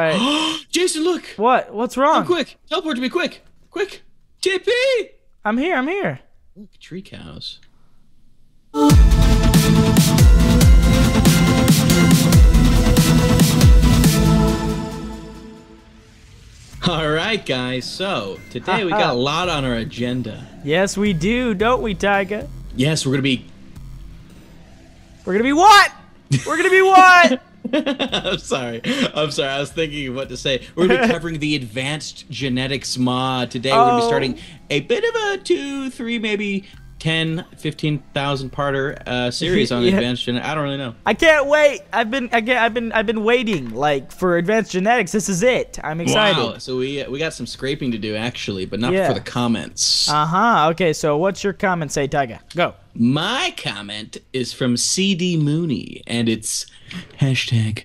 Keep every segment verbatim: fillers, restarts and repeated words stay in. Right. Jason, look! What? What's wrong? Come quick! Teleport to me, quick! Quick! T P! I'm here, I'm here. Look, tree cows. Alright, guys, so today we got a lot on our agenda. Yes, we do, don't we, Tyga? Yes, we're gonna be. We're gonna be what? We're gonna be what? I'm sorry. I'm sorry. I was thinking of what to say. We're going to be covering the Advanced Genetics mod today. Oh. We're going to be starting a bit of a two, three, maybe ten, fifteen thousand parter uh, series on yeah. Advanced Genetics. I don't really know. I can't wait. I've been again. I've been. I've been waiting like for Advanced Genetics. This is it. I'm excited. Wow. So we uh, we got some scraping to do actually, but not yeah. for the comments. Uh huh. Okay. So what's your comment say, Tyga? Go. My comment is from C D Mooney, and it's hashtag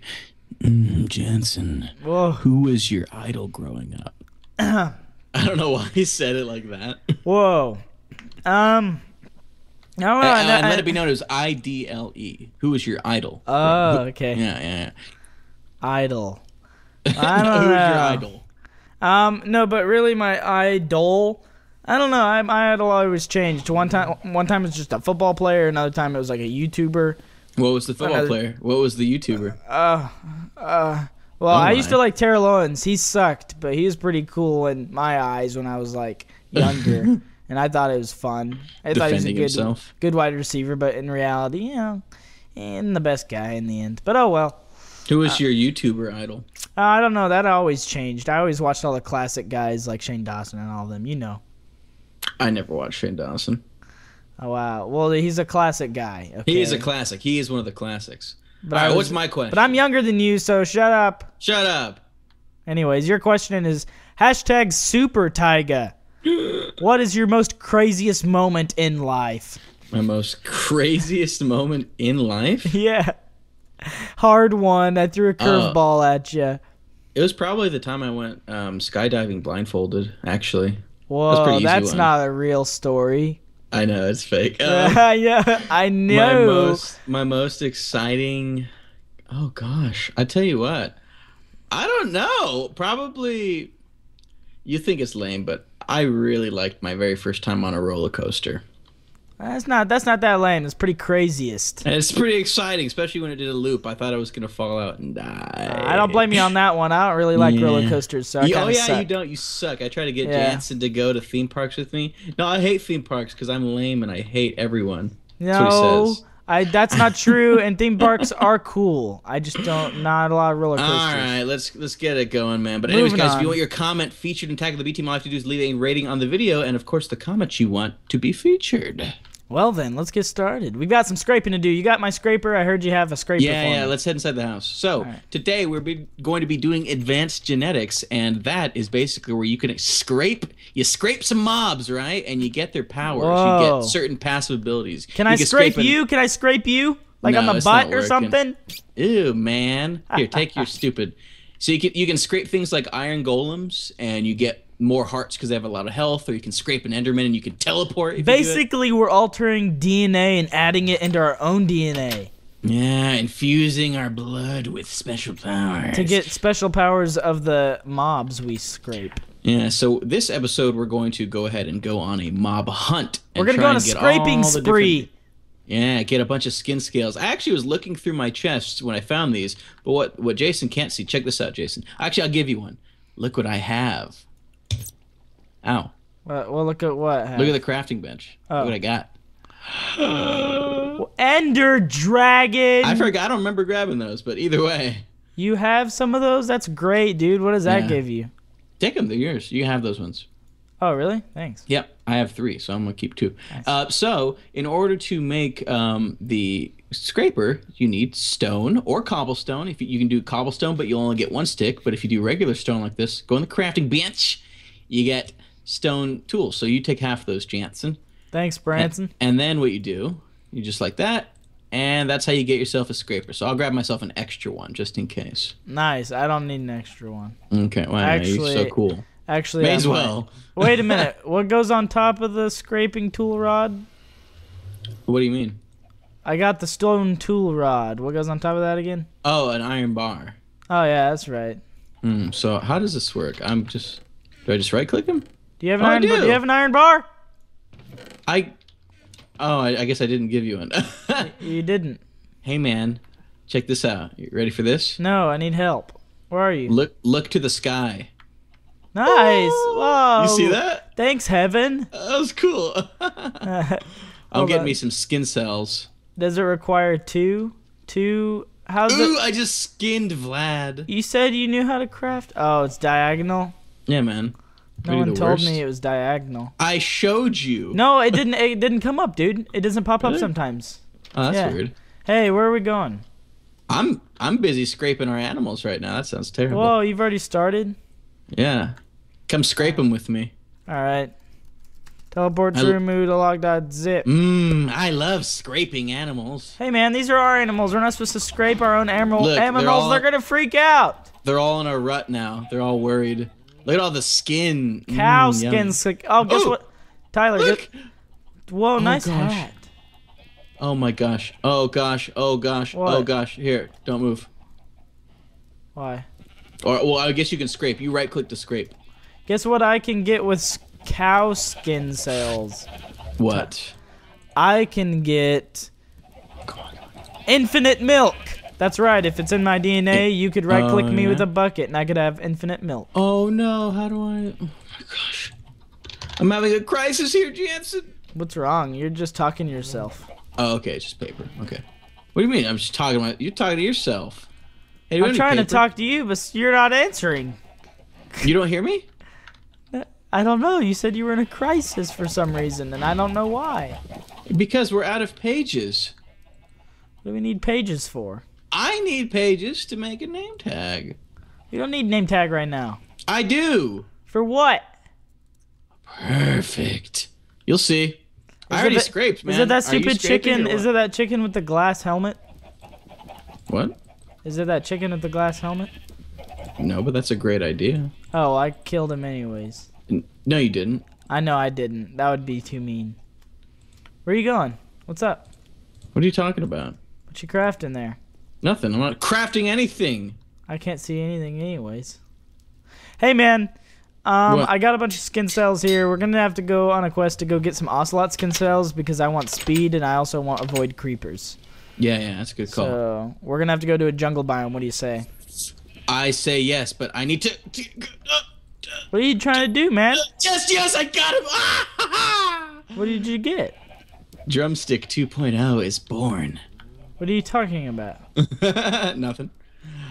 mm, Jensen. Whoa. Who was your idol growing up? I don't know why he said it like that. Whoa. Um, no, no, and, and no, let I, it be known as I D L E. Who was your idol? Oh, who, okay. Yeah, yeah, yeah. Idol. I don't Who know. Your idol? Um, no, but really, my idol. I don't know. I, my idol always changed. One time, one time it was just a football player. Another time it was like a YouTuber. What was the football another, player? What was the YouTuber? Uh, uh. Well, oh I used to like Terrell Owens. He sucked, but he was pretty cool in my eyes when I was like younger. And I thought it was fun. I thought he was a good, himself. good wide receiver, but in reality, you know, and the best guy in the end. But oh well. Who was uh, your YouTuber idol? I don't know. That always changed. I always watched all the classic guys like Shane Dawson and all of them. You know. I never watched Shane Dawson. Oh wow. Well, he's a classic guy. Okay? He is a classic. He is one of the classics. But all right. Was, what's my question? But I'm younger than you, so shut up. Shut up. Anyways, your question is hashtag Super Tyga. What is your most craziest moment in life? My most craziest moment in life? Yeah. Hard one. I threw a curveball uh, at you. It was probably the time I went um, skydiving blindfolded, actually. Whoa, that's, that's one. Not a real story. I know, it's fake. Um, yeah, I know. My most, my most exciting... Oh, gosh. I tell you what. I don't know. Probably... You think it's lame, but... I really liked my very first time on a roller coaster. That's not that's not that lame. It's pretty craziest. And it's pretty exciting, especially when it did a loop. I thought I was gonna fall out and die. Uh, I don't blame you on that one. I don't really like yeah. roller coasters, so I you, oh yeah, suck. You don't. You suck. I try to get yeah. Jansen to go to theme parks with me. No, I hate theme parks because I'm lame and I hate everyone. No, that's what he says. I that's not true. And theme parks are cool. I just don't. Not a lot of roller coasters. All right, let's let's get it going, man. But anyways, Moving guys, on. If you want your comment featured in Attack of the B-Team, all you have to do is leave a rating on the video, and of course, the comments you want to be featured. Well then, let's get started. We've got some scraping to do. You got my scraper? I heard you have a scraper. Yeah, for yeah. Me. Let's head inside the house. So right. today we're be going to be doing Advanced Genetics, and that is basically where you can scrape. You scrape some mobs, right? And you get their powers. Whoa. You get certain passive abilities. Can you I can scrape, scrape you? Can I scrape you? Like no, on the butt or something? Ew, man. Here, take your stupid. So you can you can scrape things like iron golems, and you get. More hearts because they have a lot of health, or you can scrape an Enderman and you can teleport. Basically, we're altering D N A and adding it into our own D N A. Yeah, infusing our blood with special powers. To get special powers of the mobs we scrape. Yeah, so this episode we're going to go ahead and go on a mob hunt. We're going to go on a scraping spree. Yeah, get a bunch of skin scales. I actually was looking through my chests when I found these, but what, what Jason can't see, check this out, Jason. Actually, I'll give you one. Look what I have. Ow. Well, well, look at what happened. Look at the crafting bench. Oh. Look what I got. Well, Ender Dragon! I forgot. I don't remember grabbing those, but either way. You have some of those? That's great, dude. What does that yeah. give you? Take them. They're yours. You have those ones. Oh, really? Thanks. Yep. I have three, so I'm going to keep two. Nice. Uh, so, in order to make um, the scraper, you need stone or cobblestone. If you, you can do cobblestone, but you'll only get one stick. But if you do regular stone like this, go in the crafting bench. You get stone tools, so you take half of those, Jansen. Thanks, Branson. And, and then what you do, you just like that, and that's how you get yourself a scraper. So I'll grab myself an extra one just in case. Nice. I don't need an extra one. Okay. Wow. Actually, you're so cool. Actually, may as well. Wait a minute. What goes on top of the scraping tool rod? What do you mean? I got the stone tool rod. What goes on top of that again? Oh, an iron bar. Oh yeah, that's right. Hmm, so how does this work? I'm just... Do I just right-click him? Do you have an oh, iron I do. do you have an iron bar? I... Oh, I, I guess I didn't give you one. You didn't. Hey, man. Check this out. You ready for this? No, I need help. Where are you? Look Look to the sky. Nice. Oh, whoa. You see that? Thanks, heaven. That was cool. uh, I'll get on. me some skin cells. Does it require two? Two... How's Ooh, it? I just skinned Vlad. You said you knew how to craft? Oh, it's diagonal? Yeah, man. No one told worst. me it was diagonal. I showed you. No, it didn't It didn't come up, dude. It doesn't pop really? up sometimes. Oh, that's yeah. weird. Hey, where are we going? I'm I'm busy scraping our animals right now. That sounds terrible. Whoa, you've already started? Yeah. Come scrape them with me. All right. Teleport to remove the log dot zip. Mmm, I love scraping animals. Hey man, these are our animals. We're not supposed to scrape our own animal Look, animals. They're, all, they're gonna freak out. They're all in a rut now. They're all worried. Look at all the skin. Cow mm, skin. Sick. Oh, guess oh, what? Tyler, look. Go, whoa, oh, nice gosh. hat. Oh my gosh. Oh gosh. Oh gosh. What? Oh gosh. Here, don't move. Why? Or well, I guess you can scrape. You right-click to scrape. Guess what I can get with skin? Cow skin cells. What? I can get infinite milk. That's right. If it's in my D N A, it, you could right-click uh, me yeah. with a bucket, and I could have infinite milk. Oh no! How do I? Oh my gosh! I'm having a crisis here, Jansen. What's wrong? You're just talking to yourself. Oh, okay. It's just paper. Okay. What do you mean? I'm just talking about. You're talking to yourself. Hey, I'm trying to talk to you, but you're not answering. You don't hear me? I don't know. You said you were in a crisis for some reason, and I don't know why. Because we're out of pages. What do we need pages for? I need pages to make a name tag. You don't need name tag right now. I do. For what? Perfect. You'll see. Is I already that, scraped, man. Is it that stupid chicken? Is it that chicken with the glass helmet? What? Is it that chicken with the glass helmet? No, but that's a great idea. Oh, I killed him anyways. No, you didn't. I know I didn't. That would be too mean. Where are you going? What's up? What are you talking about? What you crafting there? Nothing. I'm not crafting anything. I can't see anything anyways. Hey, man. Um, what? I got a bunch of skin cells here. We're going to have to go on a quest to go get some ocelot skin cells because I want speed and I also want avoid creepers. Yeah, yeah. That's a good call. So we're going to have to go to a jungle biome. What do you say? I say yes, but I need to... to uh, What are you trying to do, man? Yes, yes, I got him! What did you get? Drumstick two point oh is born. What are you talking about? Nothing.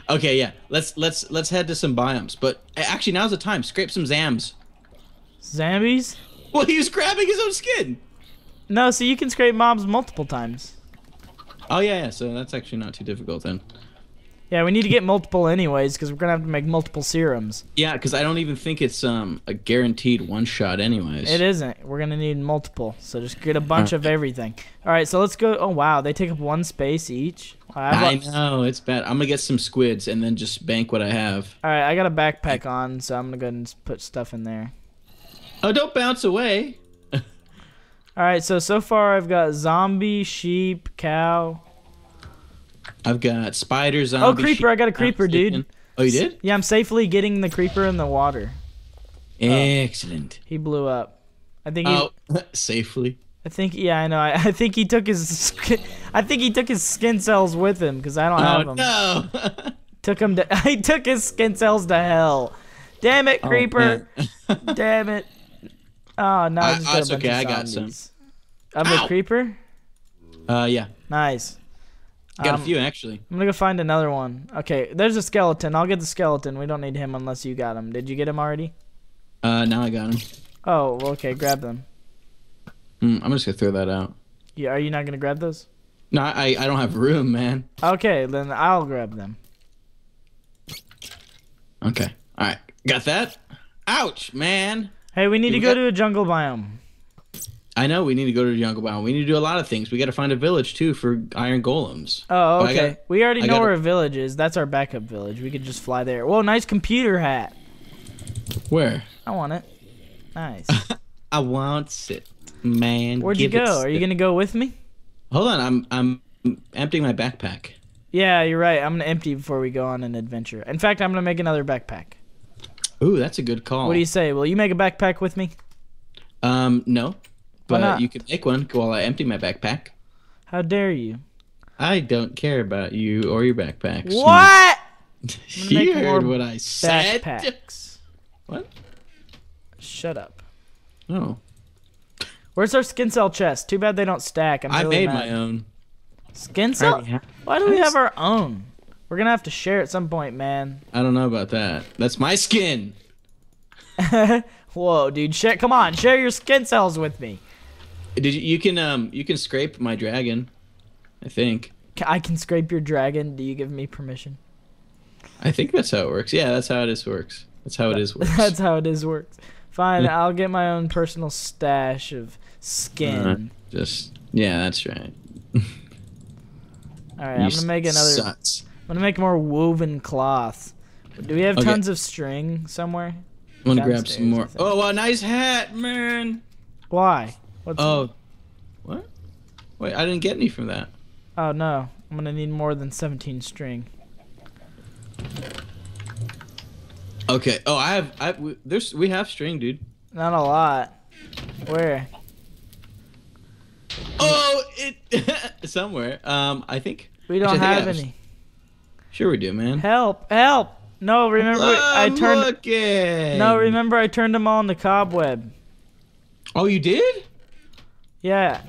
Okay, yeah. Let's let's let's head to some biomes. But actually, now's the time. Scrape some zams. Zambies? Well, he was grabbing his own skin. No, so you can scrape mobs multiple times. Oh yeah, yeah. So that's actually not too difficult then. Yeah, we need to get multiple anyways, because we're going to have to make multiple serums. Yeah, because I don't even think it's um a guaranteed one-shot anyways. It isn't. We're going to need multiple, so just get a bunch of everything. All right, so let's go. Oh, wow, they take up one space each. I know, it's bad. I'm going to get some squids and then just bank what I have. All right, I got a backpack on, so I'm going to go ahead and put stuff in there. Oh, don't bounce away. All right, so so far I've got zombie, sheep, cow... I've got spiders, zombies. Oh, creeper. I got a creeper, dude. Oh, you did? Yeah, I'm safely getting the creeper in the water. Excellent. Oh, he blew up. I think he... Oh, safely. I think, yeah, I know. I, I think he took his skin... I think he took his skin cells with him, because I don't have them. Oh, no. Took him to... He took his skin cells to hell. Damn it, creeper. Oh, damn it. Oh, no. I, I just got a bunch of zombies. I got some. Of the creeper? Uh, yeah. Nice. Got um, a few, actually. I'm gonna go find another one. Okay, there's a skeleton. I'll get the skeleton. We don't need him unless you got him. Did you get him already? Uh, now I got him. Oh, well, okay, grab them. Mm, I'm just gonna throw that out. Yeah, are you not gonna grab those? No, I, I don't have room, man. Okay, then I'll grab them. Okay, alright. Got that? Ouch, man! Hey, we need Did to go to a jungle biome. I know we need to go to the jungle biome. We need to do a lot of things. We got to find a village too for iron golems. Oh, okay. Gotta, we already I know gotta, where a village is. That's our backup village. We could just fly there. Whoa, nice computer hat. Where? I want it. Nice. I want it, man. Where'd Give you go? Are you gonna go with me? Hold on, I'm I'm emptying my backpack. Yeah, you're right. I'm going to empty before we go on an adventure. In fact, I'm going to make another backpack. Ooh, that's a good call. What do you say? Will you make a backpack with me? Um, no. But you can make one while I empty my backpack. How dare you? I don't care about you or your backpacks. What? You heard what I said. Backpacks. What? Shut up. Oh. Where's our skin cell chest? Too bad they don't stack. I'm really I made mad. my own. Skin cell? Why do we have our own? We're going to have to share at some point, man. I don't know about that. That's my skin. Whoa, dude. Share, come on. Share your skin cells with me. Did you, you can um you can scrape my dragon, I think. I can scrape your dragon. Do you give me permission? I think that's how it works. Yeah, that's how it is works. That's how it is works. That's how it is works. Fine, I'll get my own personal stash of skin. Uh, just yeah, that's right. All right, you I'm gonna make another. Sucks. I'm gonna make more woven cloth. Do we have okay. tons of string somewhere? I'm gonna Downstairs, grab some more. Oh, a nice hat, man. Why? What's oh, that? What? Wait, I didn't get any from that. Oh, no. I'm going to need more than seventeen string. Okay. Oh, I have... I we, there's, we have string, dude. Not a lot. Where? Oh, it... somewhere. Um, I think... We don't have any. Just, sure we do, man. Help! Help! No, remember... I'm I turned. Looking. No, remember I turned them all into cobweb. Oh, you did? Yeah.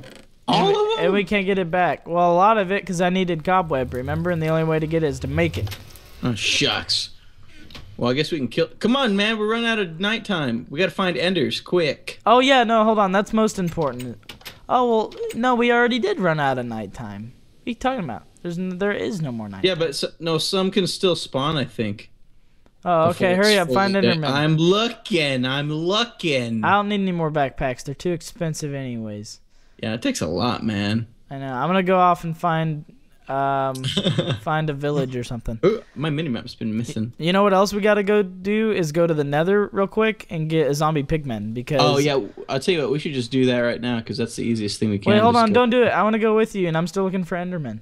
All and, of them? And we can't get it back. Well, a lot of it because I needed cobweb, remember? And the only way to get it is to make it. Oh, shucks. Well, I guess we can kill... Come on, man. We're running out of nighttime. We got to find enders quick. Oh, yeah. No, hold on. That's most important. Oh, well, no, we already did run out of nighttime. What are you talking about? There's no, there is no more nighttime. Yeah, but so, no, some can still spawn, I think. Oh, okay. Hurry up. Find endermen. I'm looking. I'm looking. I don't need any more backpacks. They're too expensive anyways. Yeah, it takes a lot, man. I know. I'm gonna go off and find um find a village or something. Ooh, my minimap's been missing. You know what else we gotta go do is go to the Nether real quick and get a zombie pigman because. Oh yeah, I'll tell you what. We should just do that right now because that's the easiest thing we can. Wait, hold on. Go. Don't do it. I want to go with you, and I'm still looking for endermen.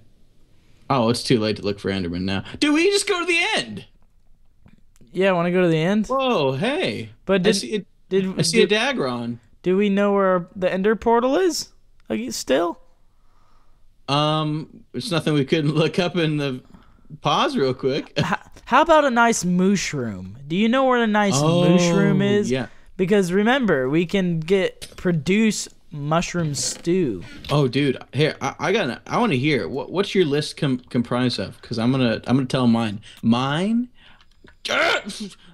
Oh, it's too late to look for endermen now. Dude, we just go to the end. Yeah, I want to go to the end. Whoa, hey. But did I see a, did I see did, a Dagron? Do we know where the Ender portal is? Still, um, it's nothing we couldn't look up in the pause real quick. How about a nice mushroom? Do you know where a nice oh, mushroom is? Yeah. Because remember, we can get produce mushroom stew. Oh, dude, here I, I got. I want to hear what, what's your list com comprised of? Because I'm gonna I'm gonna tell mine. Mine.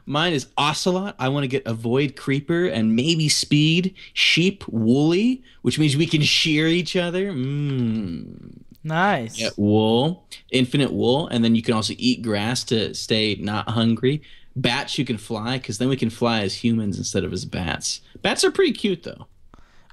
Mine is ocelot. I want to get avoid creeper and maybe speed sheep woolly, which means we can shear each other. Mm. Nice. Yeah, wool, infinite wool, and then you can also eat grass to stay not hungry. Bats you can fly because then we can fly as humans instead of as bats. Bats are pretty cute though.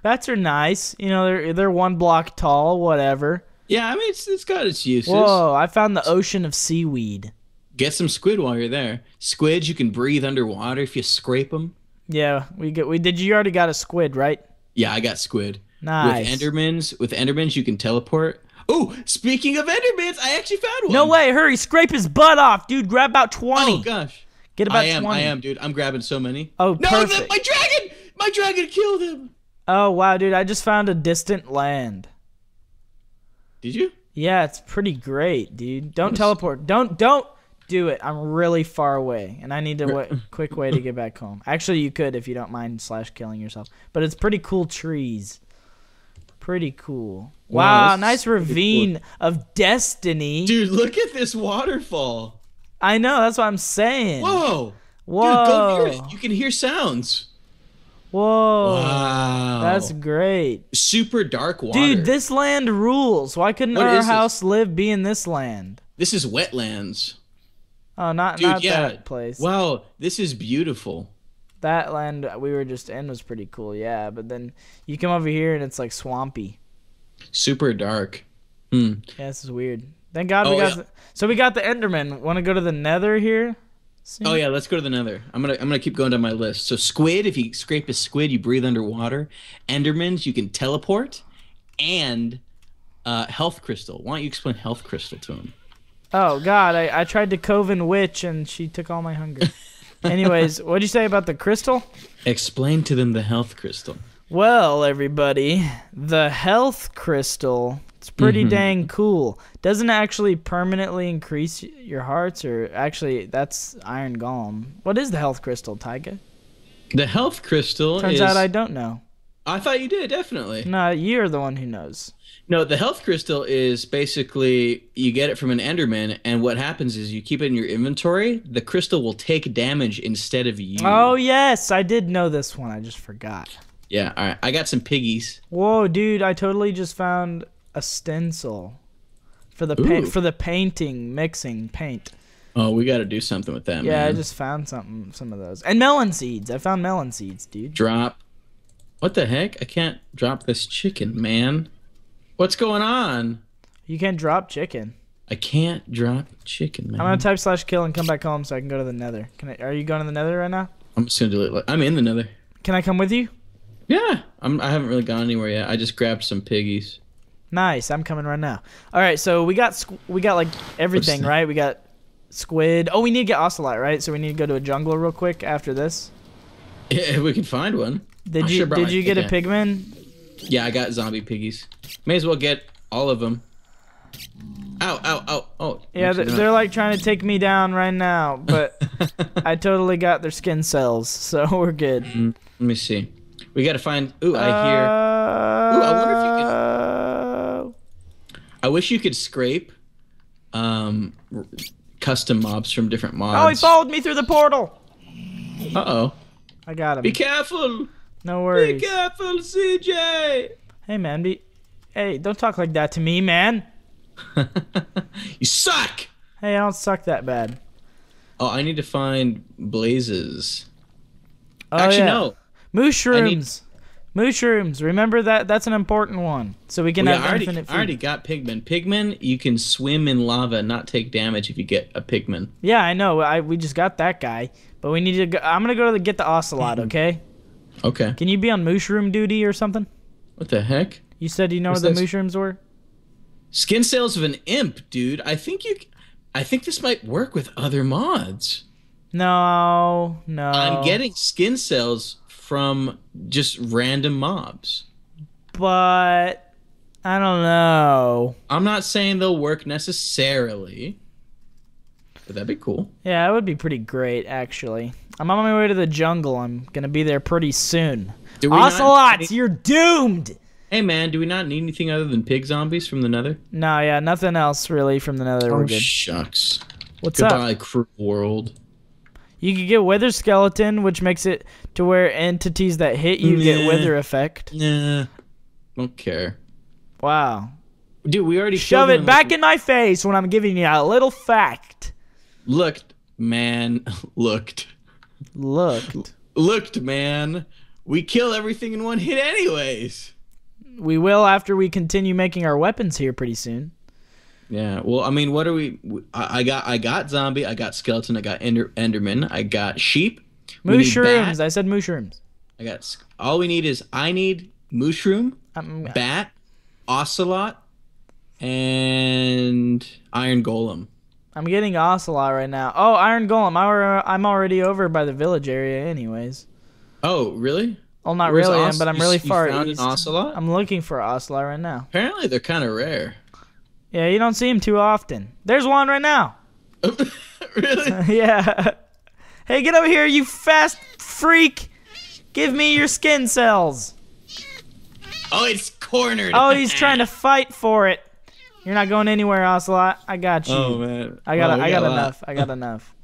Bats are nice. You know they're they're one block tall, whatever. Yeah, I mean it's it's got its uses. Whoa! I found the ocean of seaweed. Get some squid while you're there. Squid, you can breathe underwater if you scrape them. Yeah, we get, we did. You already got a squid, right? Yeah, I got squid. Nice. With endermans, with endermans, you can teleport. Oh, speaking of endermans, I actually found one. No way! Hurry, scrape his butt off, dude. Grab about twenty. Oh gosh. Get about I am, twenty. I am, dude. I'm grabbing so many. Oh, no, perfect. The, my dragon! My dragon killed him. Oh wow, dude! I just found a distant land. Did you? Yeah, it's pretty great, dude. Don't yes. teleport. Don't don't. Do it. I'm really far away, and I need a w quick way to get back home. Actually, you could if you don't mind slash killing yourself. But it's pretty cool trees. Pretty cool. Wow, wow nice ravine cool. of destiny. Dude, look at this waterfall. I know. That's what I'm saying. Whoa. Whoa. Dude, go near it. You can hear sounds. Whoa. Wow. That's great. Super dark water. Dude, this land rules. Why couldn't what our house this? live be in this land? This is wetlands. Oh, not, Dude, not yeah. that place. Wow, this is beautiful. That land we were just in was pretty cool, yeah. But then you come over here and it's like swampy. Super dark. Mm. Yeah, this is weird. Thank God oh, we got. Yeah. The, so we got the Enderman. Want to go to the Nether here? Soon? Oh yeah, let's go to the Nether. I'm gonna I'm gonna keep going down my list. So squid, if you scrape a squid, you breathe underwater. Endermans, you can teleport, and uh, health crystal. Why don't you explain health crystal to him? Oh, God, I, I tried to coven witch, and she took all my hunger. Anyways, what'd you say about the crystal? Explain to them the health crystal. Well, everybody, the health crystal... It's pretty mm-hmm. dang cool. Doesn't actually permanently increase your hearts, or actually, that's Iron Golem. What is the health crystal, Tyga? The health crystal Turns is... out I don't know. I thought you did, definitely. No, you're the one who knows. No, the health crystal is basically, you get it from an Enderman, and what happens is you keep it in your inventory, the crystal will take damage instead of you. Oh, yes, I did know this one, I just forgot. Yeah, all right, I got some piggies. Whoa, dude, I totally just found... a stencil for the pa for the painting mixing paint. Oh, we got to do something with that. Yeah, man. I just found something, some of those, and melon seeds. I found melon seeds, dude. Drop. What the heck? I can't drop this chicken, man. What's going on? You can't drop chicken. I can't drop chicken, man. I'm gonna type slash kill and come back home so I can go to the Nether. Can I? Are you going to the Nether right now? I'm just gonna do it. Like, I'm in the Nether. Can I come with you? Yeah. I'm. I haven't really gone anywhere yet. I just grabbed some piggies. Nice, I'm coming right now. All right, so we got squ we got like everything, right? We got squid. Oh, we need to get ocelot, right? So we need to go to a jungler real quick after this. Yeah, if we can find one. Did I you sure did you get a pigman? Yeah, I got zombie piggies. May as well get all of them. Ow, ow, ow, oh. Yeah, they're, they're like trying to take me down right now, but I totally got their skin cells, so we're good. Mm-hmm. Let me see. We got to find. Ooh, I hear. Uh, ooh, I wonder if you can. I wish you could scrape um, custom mobs from different mods. Oh, he followed me through the portal. Uh-oh. I got him. Be careful. No worries. Be careful, C J. Hey, man. Be... Hey, don't talk like that to me, man. You suck. Hey, I don't suck that bad. Oh, I need to find blazes. Oh, Actually, yeah. no. Mushrooms. Mushrooms, remember that? That's an important one. So we can well, have yeah, I already, infinite food. I already got pigmen. Pigmen, you can swim in lava and not take damage if you get a pigmen. Yeah, I know. I we just got that guy, but we need to. Go, I'm gonna go to the, get the ocelot, okay? Okay. Can you be on mushroom duty or something? What the heck? You said you know What's where the mushrooms were. Skin cells of an imp, dude. I think you. I think this might work with other mods. No, no. I'm getting skin cells. From just random mobs. But I don't know. I'm not saying they'll work necessarily. But that'd be cool. Yeah, that would be pretty great, actually. I'm on my way to the jungle. I'm going to be there pretty soon. Ocelots, you're doomed! Hey, man, do we not need anything other than pig zombies from the Nether? No, yeah, nothing else, really, from the Nether. Oh, we're good. Shucks. What's Goodbye, up? Goodbye, cruel world. You can get Wither Skeleton, which makes it to where entities that hit you nah, get Wither Effect. Nah, don't care. Wow. Dude, we already shove it back in my face when I'm giving you a little fact. Looked, man. Looked. Looked. Looked, man. We kill everything in one hit anyways. We will after we continue making our weapons here pretty soon. Yeah, well, I mean, what are we? I, I got, I got zombie, I got skeleton, I got ender, enderman, I got sheep. Mushrooms. I said mushrooms. I got. All we need is I need mushroom, um, bat, ocelot, and iron golem. I'm getting ocelot right now. Oh, iron golem. I, I'm already over by the village area, anyways. Oh, really? Well, not Where's really, am, but I'm really you far found east. An ocelot? I'm looking for ocelot right now. Apparently, they're kind of rare. Yeah, you don't see him too often. There's one right now. Really? Uh, yeah. Hey, get over here, you fast freak. Give me your skin cells. Oh, it's cornered. Oh, he's trying to fight for it. You're not going anywhere, Ocelot. I got you. Oh, man. I got, oh, I got, got enough. I got enough.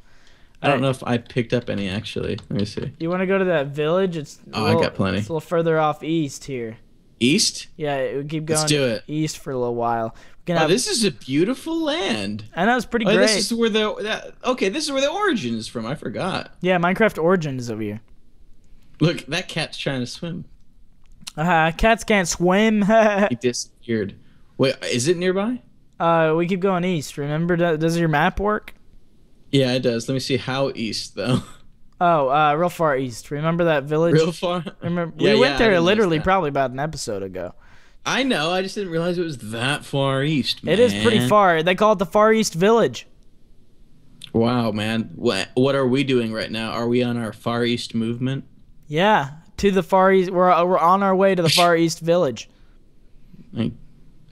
I don't right. know if I picked up any, actually. Let me see. You want to go to that village? It's oh, little, I got plenty. It's a little further off east here. East? Yeah, it would keep going Let's do it. east for a little while. Oh, this is a beautiful land. I know, it's pretty oh, great. This is where the that, okay, this is where the origin is from. I forgot. Yeah, Minecraft origin is over here. Look, that cat's trying to swim. Uh, cats can't swim. He disappeared. Wait, is it nearby? Uh, we keep going east. Remember, does your map work? Yeah, it does. Let me see how east though. Oh, uh, real far east. Remember that village? Real far. Remember, yeah, we yeah, went there literally probably about an episode ago. I know. I just didn't realize it was that far east, man. It is pretty far. They call it the Far East Village. Wow, man. What what are we doing right now? Are we on our Far East movement? Yeah, to the Far East. We're we're on our way to the Far East Village. Did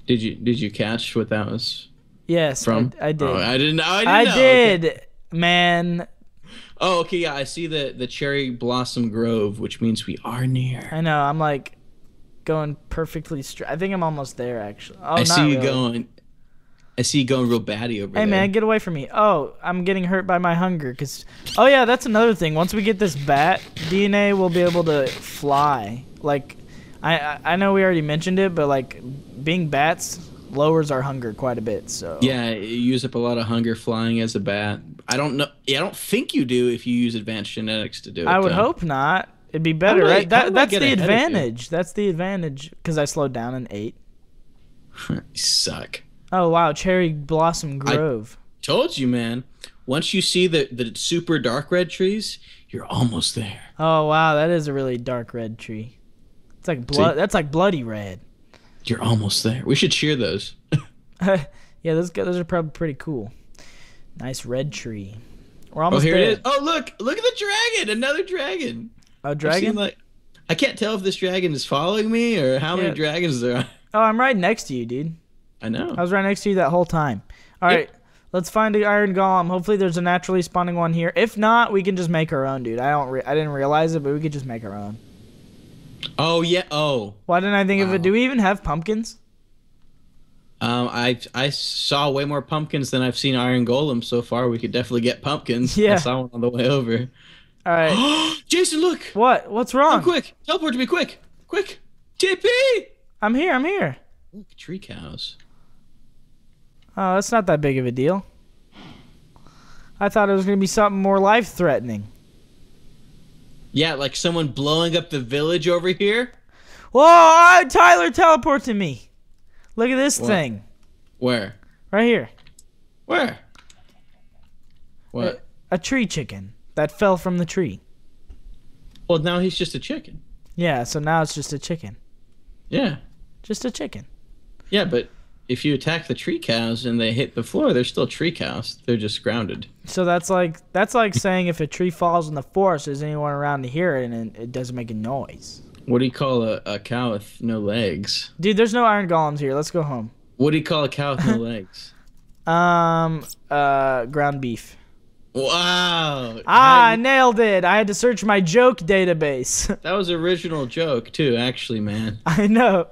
you did you catch what that was? Yes, from I, I did. Oh, I didn't. I didn't I know. did, okay. man. Oh, okay. Yeah, I see the the Cherry Blossom Grove, which means we are near. I know. I'm like going perfectly straight. I think I'm almost there, actually. Oh, I see you really. going. I see you going real batty over hey, there. Hey, man, get away from me. Oh, I'm getting hurt by my hunger. Cause, oh, yeah, that's another thing. Once we get this bat D N A, we'll be able to fly. Like, I, I know we already mentioned it, but, like, being bats lowers our hunger quite a bit. So yeah, you use up a lot of hunger flying as a bat. I don't know. Yeah, I don't think you do if you use advanced genetics to do it. I would though. hope not. It'd be better, might, right? That, that's, the that's the advantage. That's the advantage because I slowed down and ate. You suck. Oh, wow, Cherry Blossom Grove. I told you, man. Once you see the, the super dark red trees, you're almost there. Oh, wow, that is a really dark red tree. It's like blood. That's like bloody red. You're almost there. We should shear those. Yeah, those, those are probably pretty cool. Nice red tree. We're almost there. Oh, here there. it is. Oh, look. Look at the dragon. Another dragon. A dragon? Like, I can't tell if this dragon is following me or how yeah. many dragons there are. Oh, I'm right next to you, dude. I know. I was right next to you that whole time. All yep. right, let's find the iron golem. Hopefully there's a naturally spawning one here. If not, we can just make our own, dude. I don't. Re I didn't realize it, but we could just make our own. Oh yeah. Oh. Why didn't I think wow. of it? Do we even have pumpkins? Um, I I saw way more pumpkins than I've seen iron golems so far. We could definitely get pumpkins. Yeah. I saw one on the way over. All right. Jason, look. What? What's wrong? Come quick! Teleport to me, quick! Quick! T P! I'm here. I'm here. Ooh, tree cows. Oh, that's not that big of a deal. I thought it was going to be something more life-threatening. Yeah, like someone blowing up the village over here? Whoa, Tyler teleported me. Look at this Where? thing. Where? Right here. Where? What? A, a tree chicken that fell from the tree. Well, now he's just a chicken. Yeah, so now it's just a chicken. Yeah. Just a chicken. Yeah, but... if you attack the tree cows and they hit the floor, they're still tree cows. They're just grounded. So that's like that's like saying if a tree falls in the forest, there's anyone around to hear it, and it doesn't make a noise. What do you call a, a cow with no legs? Dude, there's no iron golems here. Let's go home. What do you call a cow with no legs? Um, uh, ground beef. Wow. Ah, I nailed it. I had to search my joke database. That was original joke, too, actually, man. I know.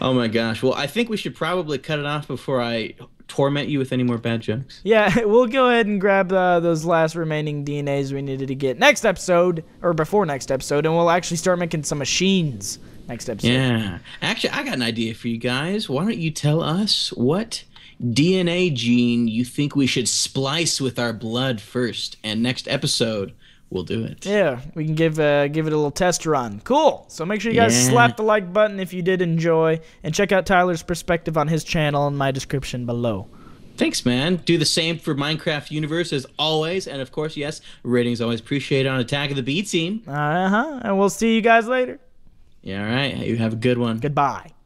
Oh my gosh. Well, I think we should probably cut it off before I torment you with any more bad jokes. Yeah, we'll go ahead and grab uh, those last remaining D N As we needed to get next episode, or before next episode, and we'll actually start making some machines next episode. Yeah. Actually, I got an idea for you guys. Why don't you tell us what D N A gene you think we should splice with our blood first, and next episode... we'll do it. Yeah, we can give uh, give it a little test run. Cool. So make sure you guys yeah. slap the like button if you did enjoy, and check out Tyler's perspective on his channel in my description below. Thanks, man. Do the same for Minecraft Universe as always, and of course, yes, ratings always appreciated on Attack of the B-Team. Uh huh. And we'll see you guys later. Yeah. All right. You have a good one. Goodbye.